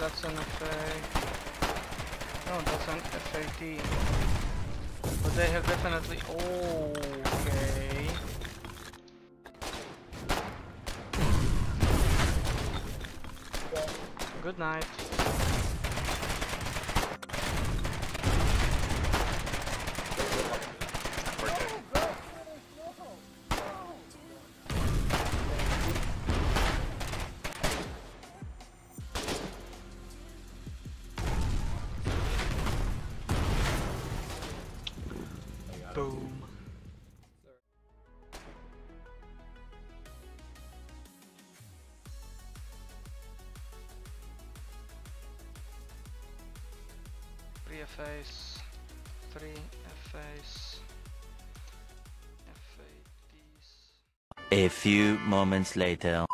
that's an FA. No, that's an FAT. But they have definitely. Oh, okay. Good night. Boom. A few moments later.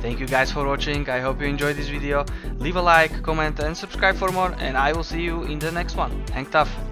Thank you guys for watching. I hope you enjoyed this video. Leave a like, comment and subscribe for more, and I will see you in the next one. Hang tough.